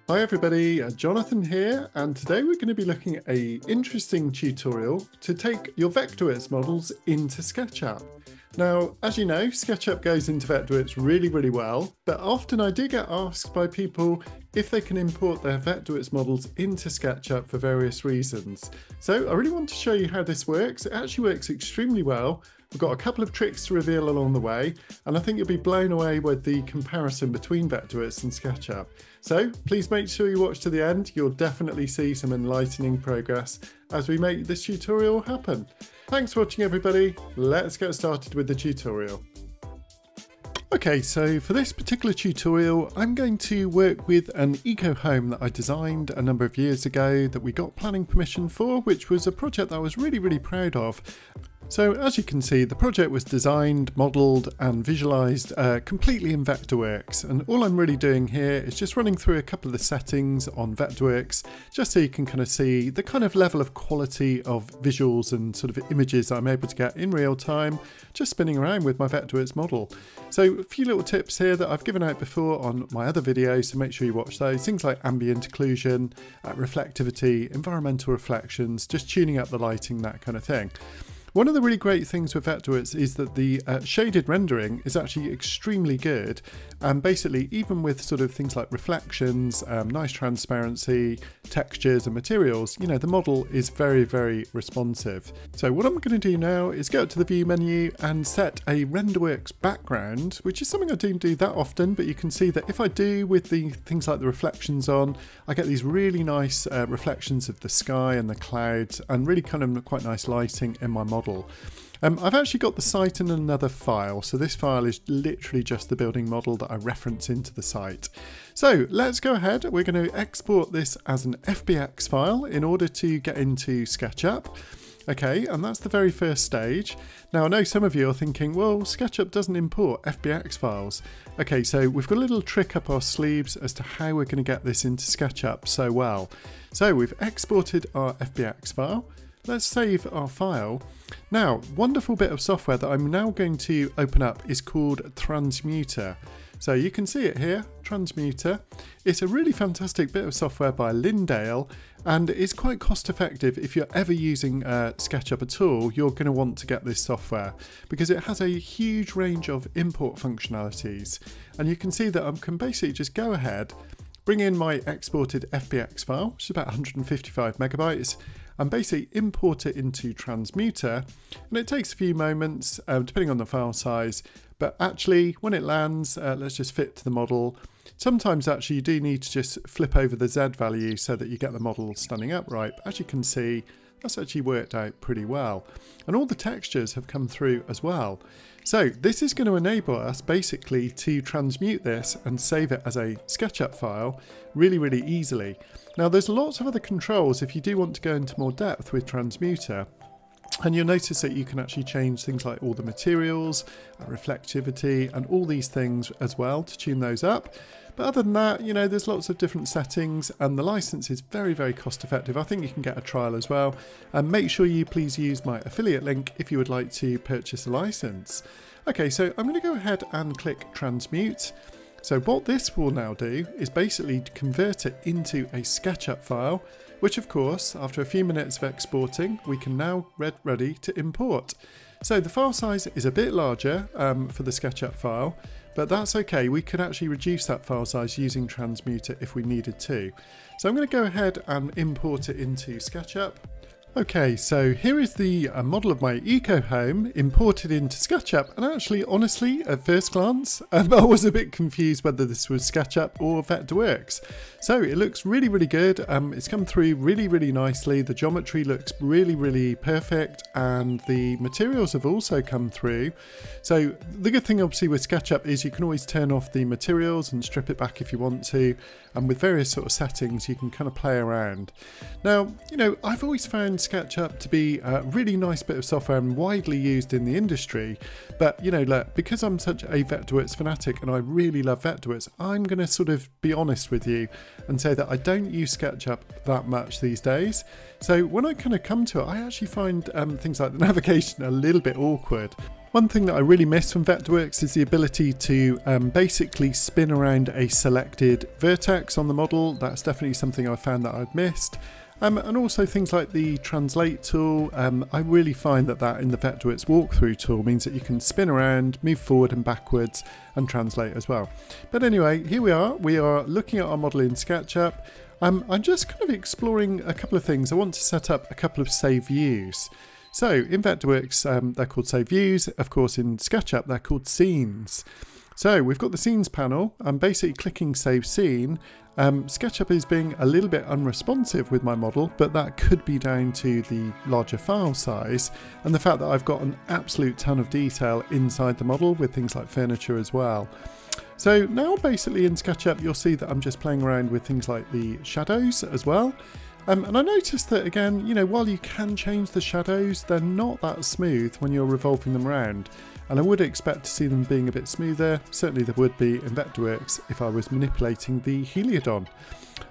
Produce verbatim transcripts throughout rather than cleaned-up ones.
Hi everybody, Jonathan here, and today we're going to be looking at an interesting tutorial to take your VectorWorks models into SketchUp. Now, as you know, SketchUp goes into VectorWorks really, really well, but often I do get asked by people if they can import their VectorWorks models into SketchUp for various reasons. So I really want to show you how this works. It actually works extremely well. We've got a couple of tricks to reveal along the way, and I think you'll be blown away with the comparison between VectorWorks and SketchUp. So please make sure you watch to the end. You'll definitely see some enlightening progress as we make this tutorial happen. Thanks for watching everybody. Let's get started with the tutorial. Okay, so for this particular tutorial, I'm going to work with an eco home that I designed a number of years ago that we got planning permission for, which was a project that I was really, really proud of. So as you can see, the project was designed, modelled and visualised uh, completely in VectorWorks, and all I'm really doing here is just running through a couple of the settings on VectorWorks just so you can kind of see the kind of level of quality of visuals and sort of images I'm able to get in real time just spinning around with my VectorWorks model. So a few little tips here that I've given out before on my other videos, so make sure you watch those. Things like ambient occlusion, uh, reflectivity, environmental reflections, just tuning up the lighting, that kind of thing. One of the really great things with VectorWorks is that the uh, shaded rendering is actually extremely good, and basically even with sort of things like reflections, um, nice transparency, textures and materials, you know, the model is very, very responsive. So what I'm going to do now is go up to the view menu and set a RenderWorks background, which is something I don't do that often, but you can see that if I do with the things like the reflections on, I get these really nice uh, reflections of the sky and the clouds and really kind of quite nice lighting in my model. Model. Um, I've actually got the site in another file, so this file is literally just the building model that I reference into the site. So let's go ahead, we're going to export this as an F B X file in order to get into SketchUp. Okay, and that's the very first stage. Now I know some of you are thinking, well, SketchUp doesn't import F B X files. Okay, so we've got a little trick up our sleeves as to how we're going to get this into SketchUp so well. So we've exported our F B X file. Let's save our file. Now, wonderful bit of software that I'm now going to open up is called Transmutr. So you can see it here, Transmutr. It's a really fantastic bit of software by Lindale, and it's quite cost effective. If you're ever using uh, SketchUp at all, you're going to want to get this software because it has a huge range of import functionalities. And you can see that I can basically just go ahead, bring in my exported F B X file, which is about one hundred fifty-five megabytes, and basically import it into Transmutr, and it takes a few moments um, depending on the file size, but actually when it lands, uh, let's just fit to the model. Sometimes actually you do need to just flip over the Z value so that you get the model standing upright, but as you can see, that's actually worked out pretty well. And all the textures have come through as well. So this is going to enable us basically to transmute this and save it as a SketchUp file really, really easily. Now there's lots of other controls if you do want to go into more depth with Transmutr. And you'll notice that you can actually change things like all the materials, reflectivity and all these things as well to tune those up. But other than that, you know, there's lots of different settings and the license is very, very cost effective. I think you can get a trial as well. And make sure you please use my affiliate link if you would like to purchase a license. Okay, so I'm going to go ahead and click Transmute. So what this will now do is basically convert it into a SketchUp file, which of course, after a few minutes of exporting, we can now get ready to import. So the file size is a bit larger um, for the SketchUp file, but that's okay. We could actually reduce that file size using Transmutr if we needed to. So I'm going to go ahead and import it into SketchUp. Okay, so here is the uh, model of my eco home imported into SketchUp, and actually, honestly, at first glance, um, I was a bit confused whether this was SketchUp or VectorWorks. So it looks really, really good. Um, it's come through really, really nicely. The geometry looks really, really perfect, and the materials have also come through. So the good thing, obviously, with SketchUp is you can always turn off the materials and strip it back if you want to, and with various sort of settings, you can kind of play around. Now, you know, I've always found SketchUp to be a really nice bit of software and widely used in the industry. But, you know, look, because I'm such a Vectorworks fanatic and I really love Vectorworks, I'm going to sort of be honest with you and say that I don't use SketchUp that much these days. So when I kind of come to it, I actually find um, things like the navigation a little bit awkward. One thing that I really miss from Vectorworks is the ability to um, basically spin around a selected vertex on the model. That's definitely something I found that I'd missed. Um, and also things like the translate tool. Um, I really find that that in the Vectorworks walkthrough tool means that you can spin around, move forward and backwards and translate as well. But anyway, here we are. We are looking at our model in SketchUp. Um, I'm just kind of exploring a couple of things. I want to set up a couple of save views. So in Vectorworks, um, they're called save views. Of course, in SketchUp, they're called scenes. So we've got the scenes panel. I'm basically clicking save scene. Um, SketchUp is being a little bit unresponsive with my model, but that could be down to the larger file size and the fact that I've got an absolute ton of detail inside the model with things like furniture as well. So now basically in SketchUp, you'll see that I'm just playing around with things like the shadows as well. Um, and I noticed that, again, you know, while you can change the shadows, they're not that smooth when you're revolving them around. And I would expect to see them being a bit smoother. Certainly there would be in Vectorworks if I was manipulating the Heliodon.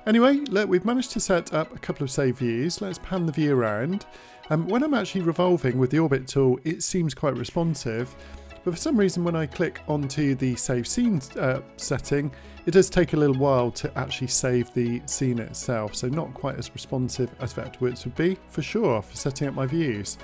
Anyway, look, we've managed to set up a couple of save views. Let's pan the view around. Um, when I'm actually revolving with the Orbit tool, it seems quite responsive. But for some reason, when I click onto the save scene uh, setting, it does take a little while to actually save the scene itself. So not quite as responsive as Vectorworks would be, for sure, for setting up my views.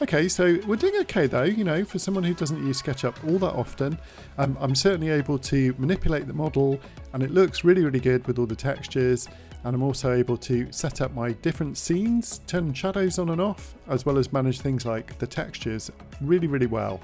Okay, so we're doing okay though, you know, for someone who doesn't use SketchUp all that often. Um, I'm certainly able to manipulate the model and it looks really, really good with all the textures. And I'm also able to set up my different scenes, turn shadows on and off, as well as manage things like the textures really, really well.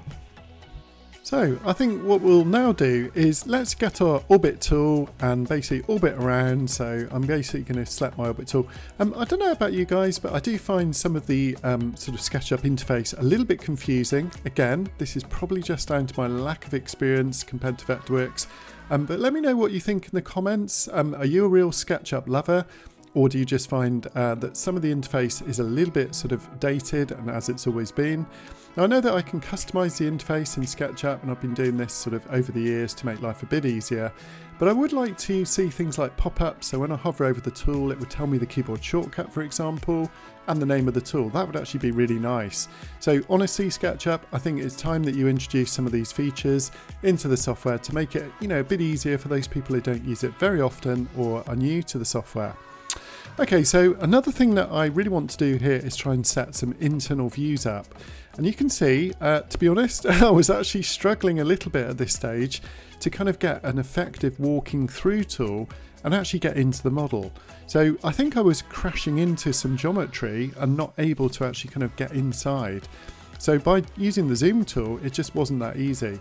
So I think what we'll now do is let's get our orbit tool and basically orbit around. So I'm basically going to select my orbit tool. Um, I don't know about you guys, but I do find some of the um, sort of SketchUp interface a little bit confusing. Again, this is probably just down to my lack of experience compared to Vectorworks. Um, but let me know what you think in the comments. Um, are you a real SketchUp lover? Or do you just find uh, that some of the interface is a little bit sort of dated and as it's always been? Now I know that I can customize the interface in SketchUp and I've been doing this sort of over the years to make life a bit easier. But I would like to see things like pop-ups, so when I hover over the tool it would tell me the keyboard shortcut, for example, and the name of the tool. That would actually be really nice. So honestly, SketchUp, I think it's time that you introduce some of these features into the software to make it, you know, a bit easier for those people who don't use it very often or are new to the software. Okay, so another thing that I really want to do here is try and set some internal views up. And you can see, uh, to be honest, I was actually struggling a little bit at this stage to kind of get an effective walking through tool and actually get into the model. So I think I was crashing into some geometry and not able to actually kind of get inside. So by using the zoom tool, it just wasn't that easy.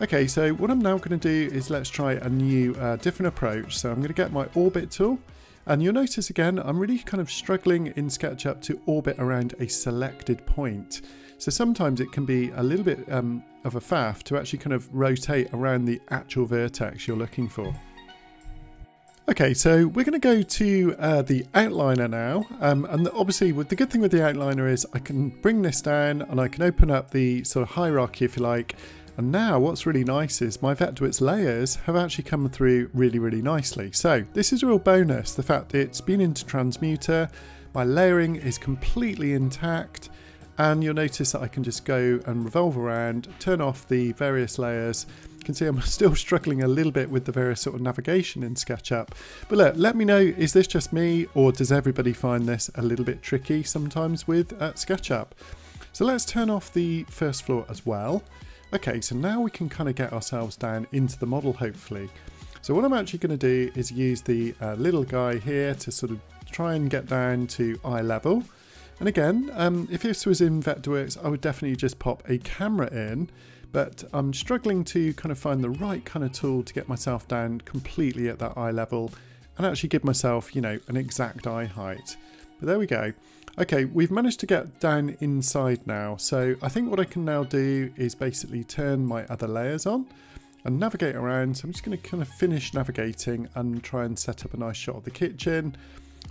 Okay, so what I'm now going to do is let's try a new, uh, different approach. So I'm going to get my orbit tool. And you'll notice again, I'm really kind of struggling in SketchUp to orbit around a selected point. So sometimes it can be a little bit um, of a faff to actually kind of rotate around the actual vertex you're looking for. Okay, so we're going to go to uh, the outliner now, um, and obviously with the good thing with the outliner is I can bring this down and I can open up the sort of hierarchy if you like. And now what's really nice is my Vectorworks layers have actually come through really, really nicely. So this is a real bonus, the fact that it's been into Transmutr, my layering is completely intact, and you'll notice that I can just go and revolve around, turn off the various layers. You can see I'm still struggling a little bit with the various sort of navigation in SketchUp. But look, let me know, is this just me or does everybody find this a little bit tricky sometimes with uh, SketchUp? So let's turn off the first floor as well. Okay, so now we can kind of get ourselves down into the model, hopefully. So what I'm actually going to do is use the uh, little guy here to sort of try and get down to eye level. And again, um, if this was in Vectorworks, I would definitely just pop a camera in, but I'm struggling to kind of find the right kind of tool to get myself down completely at that eye level and actually give myself, you know, an exact eye height. But there we go. Okay, we've managed to get down inside now. So I think what I can now do is basically turn my other layers on and navigate around. So I'm just going to kind of finish navigating and try and set up a nice shot of the kitchen.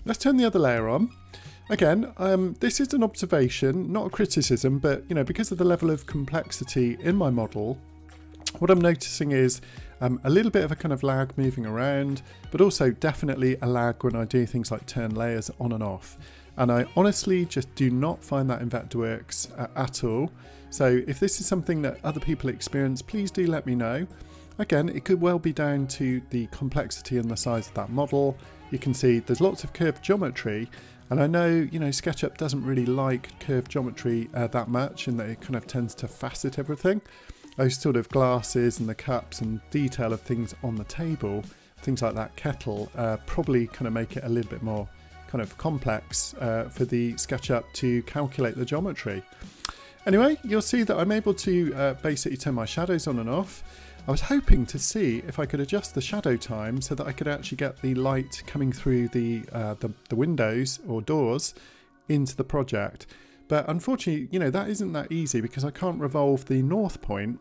Let's turn the other layer on. Again, um, this is an observation, not a criticism, but, you know, because of the level of complexity in my model, what I'm noticing is um, a little bit of a kind of lag moving around, but also definitely a lag when I do things like turn layers on and off. And I honestly just do not find that in Vectorworks uh, at all. So if this is something that other people experience, please do let me know. Again, it could well be down to the complexity and the size of that model. You can see there's lots of curved geometry, and I know, you know, SketchUp doesn't really like curved geometry uh, that much, in that it kind of tends to facet everything. Those sort of glasses and the cups and detail of things on the table, things like that kettle, uh, probably kind of make it a little bit more kind of complex uh, for the SketchUp to calculate the geometry. Anyway, you'll see that I'm able to uh, basically turn my shadows on and off. I was hoping to see if I could adjust the shadow time so that I could actually get the light coming through the, uh, the, the windows or doors into the project. But unfortunately, you know, that isn't that easy because I can't revolve the north point,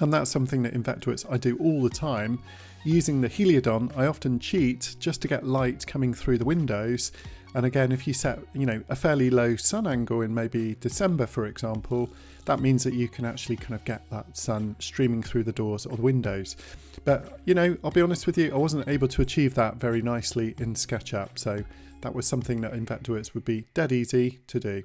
and that's something that in Vectorworks I do all the time. Using the Heliodon, I often cheat just to get light coming through the windows. And again, if you set, you know, a fairly low sun angle in maybe December, for example, that means that you can actually kind of get that sun streaming through the doors or the windows. But, you know, I'll be honest with you, I wasn't able to achieve that very nicely in SketchUp. So that was something that in Vectorworks would be dead easy to do.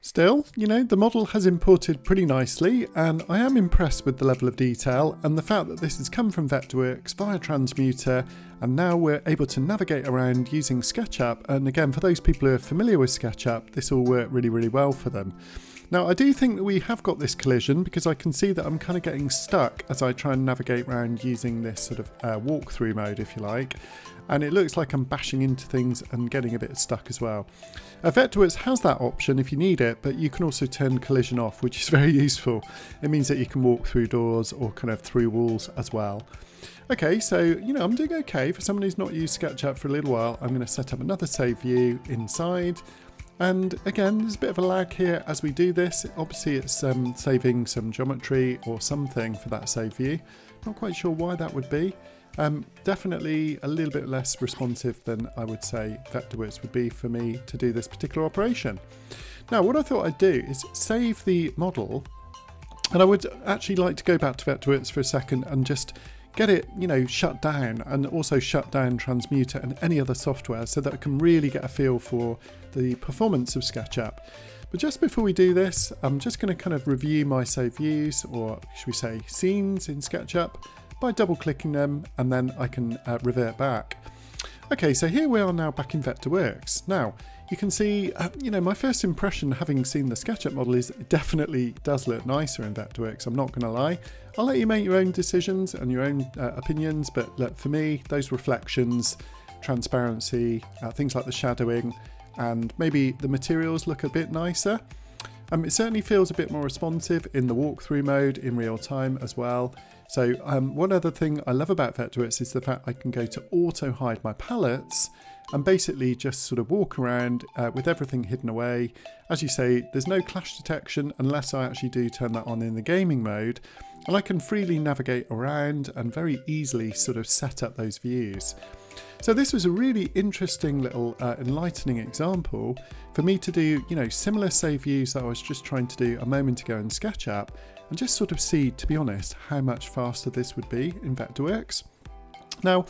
Still, you know, the model has imported pretty nicely, and I am impressed with the level of detail and the fact that this has come from Vectorworks via Transmutr, and now we're able to navigate around using SketchUp. And again, for those people who are familiar with SketchUp, this will work really, really well for them. Now, I do think that we have got this collision because I can see that I'm kind of getting stuck as I try and navigate around using this sort of uh, walkthrough mode, if you like. And it looks like I'm bashing into things and getting a bit stuck as well. Uh, Vectorworks has that option if you need it, but you can also turn collision off, which is very useful. It means that you can walk through doors or kind of through walls as well. Okay, so, you know, I'm doing okay. For someone who's not used SketchUp for a little while, I'm going to set up another save view inside. And again, there's a bit of a lag here as we do this. Obviously, it's um, saving some geometry or something for that save view. Not quite sure why that would be. Um, definitely a little bit less responsive than I would say Vectorworks would be for me to do this particular operation. Now, what I thought I'd do is save the model, and I would actually like to go back to Vectorworks for a second and just get it, you know, shut down, and also shut down Transmutr and any other software so that I can really get a feel for the performance of SketchUp. But just before we do this, I'm just going to kind of review my save views, or should we say scenes in SketchUp, by double clicking them, and then I can uh, revert back. Okay, so here we are now back in Vectorworks. Now, you can see, uh, you know, my first impression having seen the SketchUp model is it definitely does look nicer in Vectorworks, I'm not gonna lie. I'll let you make your own decisions and your own uh, opinions, but look, for me, those reflections, transparency, uh, things like the shadowing, and maybe the materials look a bit nicer. Um, it certainly feels a bit more responsive in the walkthrough mode in real time as well. So um, one other thing I love about Vectorworks is the fact I can go to auto hide my palettes and basically just sort of walk around uh, with everything hidden away. As you say, there's no clash detection unless I actually do turn that on in the gaming mode, and I can freely navigate around and very easily sort of set up those views. So this was a really interesting little uh, enlightening example for me to do, you know, similar save views that I was just trying to do a moment ago in SketchUp, and just sort of see, to be honest, how much faster this would be in Vectorworks. Now,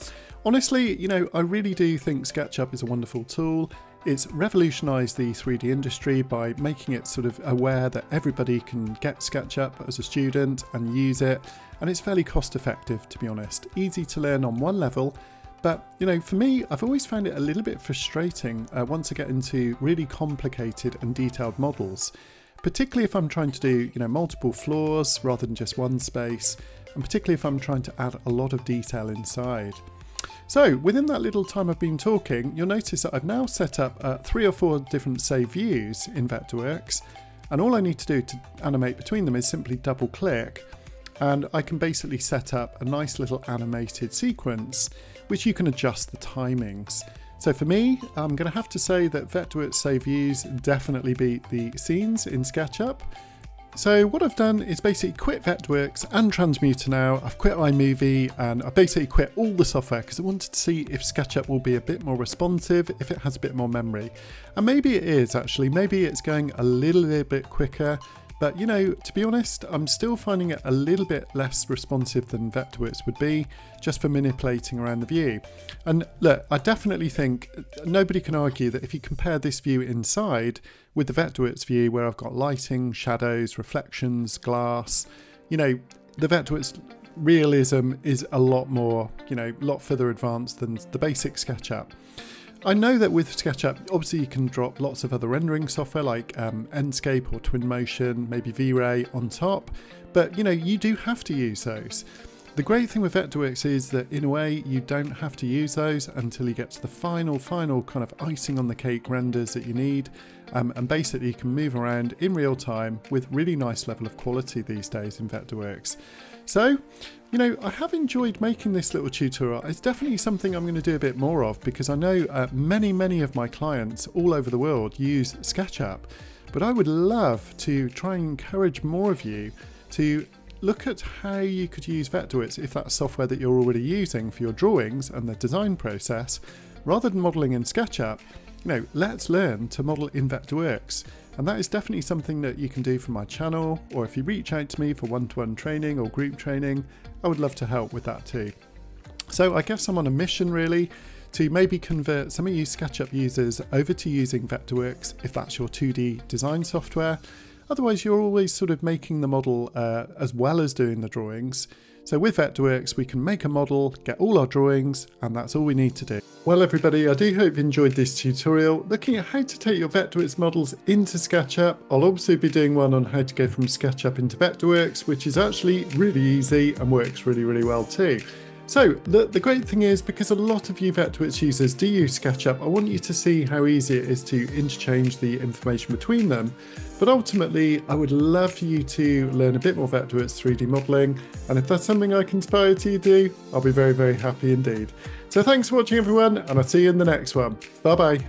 honestly, you know, I really do think SketchUp is a wonderful tool. It's revolutionized the three D industry by making it sort of aware that everybody can get SketchUp as a student and use it. And it's fairly cost effective, to be honest. Easy to learn on one level. But, you know, for me, I've always found it a little bit frustrating uh, once I get into really complicated and detailed models, particularly if I'm trying to do, you know, multiple floors rather than just one space, and particularly if I'm trying to add a lot of detail inside. So within that little time I've been talking, you'll notice that I've now set up uh, three or four different save views in Vectorworks, and all I need to do to animate between them is simply double click, and I can basically set up a nice little animated sequence which you can adjust the timings. So for me, I'm going to have to say that Vectorworks save views definitely beat the scenes in SketchUp. So what I've done is basically quit Vectorworks and Transmutr now. I've quit iMovie and I basically quit all the software because I wanted to see if SketchUp will be a bit more responsive, if it has a bit more memory. And maybe it is actually, maybe it's going a little, little bit quicker. But you know, to be honest, I'm still finding it a little bit less responsive than Vectorworks would be, just for manipulating around the view. And look, I definitely think nobody can argue that if you compare this view inside with the Vectorworks view, where I've got lighting, shadows, reflections, glass, you know, the Vectorworks realism is a lot more, you know, a lot further advanced than the basic SketchUp. I know that with SketchUp, obviously you can drop lots of other rendering software like um, Enscape or Twinmotion, maybe V Ray on top, but you know, you do have to use those. The great thing with Vectorworks is that in a way you don't have to use those until you get to the final, final kind of icing on the cake renders that you need. Um, and basically you can move around in real time with really nice level of quality these days in Vectorworks. So, you know, I have enjoyed making this little tutorial. It's definitely something I'm going to do a bit more of because I know uh, many, many of my clients all over the world use SketchUp, but I would love to try and encourage more of you to look at how you could use Vectorworks if that's software that you're already using for your drawings and the design process. Rather than modeling in SketchUp, you know, let's learn to model in Vectorworks. And that is definitely something that you can do for my channel, or if you reach out to me for one-to-one training or group training, I would love to help with that too. So I guess I'm on a mission really to maybe convert some of you SketchUp users over to using Vectorworks if that's your two D design software. Otherwise you're always sort of making the model uh, as well as doing the drawings. So with Vectorworks, we can make a model, get all our drawings, and that's all we need to do. Well everybody, I do hope you enjoyed this tutorial, looking at how to take your Vectorworks models into SketchUp. I'll obviously be doing one on how to go from SketchUp into Vectorworks, which is actually really easy and works really, really well too. So the, the great thing is, because a lot of you Vectorworks users do use SketchUp, I want you to see how easy it is to interchange the information between them. But ultimately, I would love for you to learn a bit more Vectorworks three D modelling, and if that's something I can inspire you to do, I'll be very, very happy indeed. So thanks for watching everyone, and I'll see you in the next one. Bye bye.